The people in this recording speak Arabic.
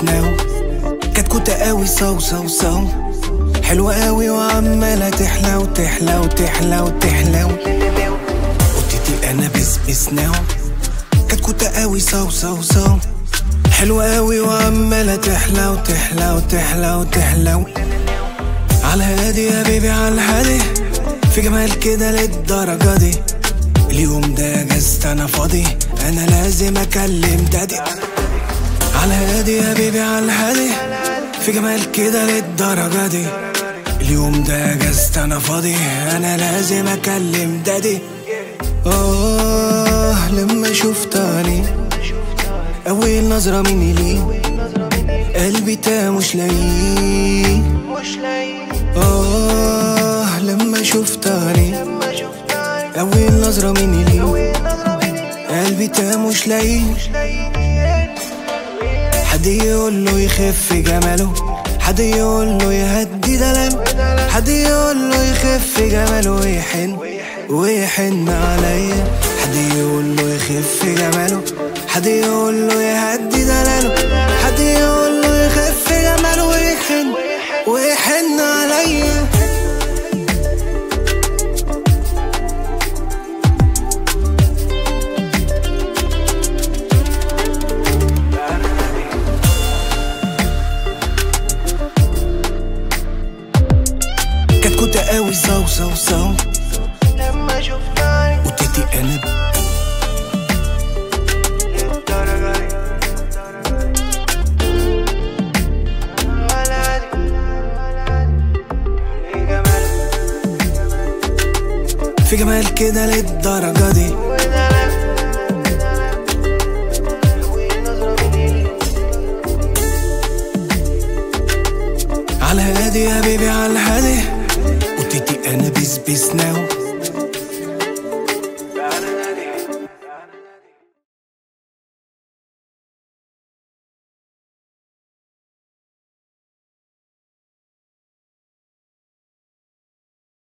سناو كتكوتة قوي صو صو صو حلوة قوي وعمالة تحلو تحلو تحلو تحلو قطتي أنا بسبس ناو كتكوتة قوي صو صو صو حلوة قوي وعمالة تحلو تحلو تحلو تحلو على هادي يا بيبي على الهادي في جمال كده للدرجة دي اليوم ده جزت أنا فاضي أنا لازم أكلم دادي على هادي يا بيبي على الهادي في جمال كده للدرجة دي اليوم ده جزت أنا فاضي أنا لازم أكلم دادي لما شفتاني أول نظرة مني ليه قلبي تا مش لاقيه لما شفتاني أول نظرة مني ليه قلبي تا مش لاقيه حد يقوله يخف جماله حد يقوله يهدي دلم حد يقوله يخف جماله ويحن ويحن عليا حد يقوله يخف جماله حد يقوله يهدي دلم حد يقوله يخف جماله ويحن ويحن عليا قوي صو صو صو لما شفتاني وتدي قلب للدرجة دي ولا دي في جمال كده للدرجة دي على الهادي يا بيبي على الهادي أنا بسبس ناو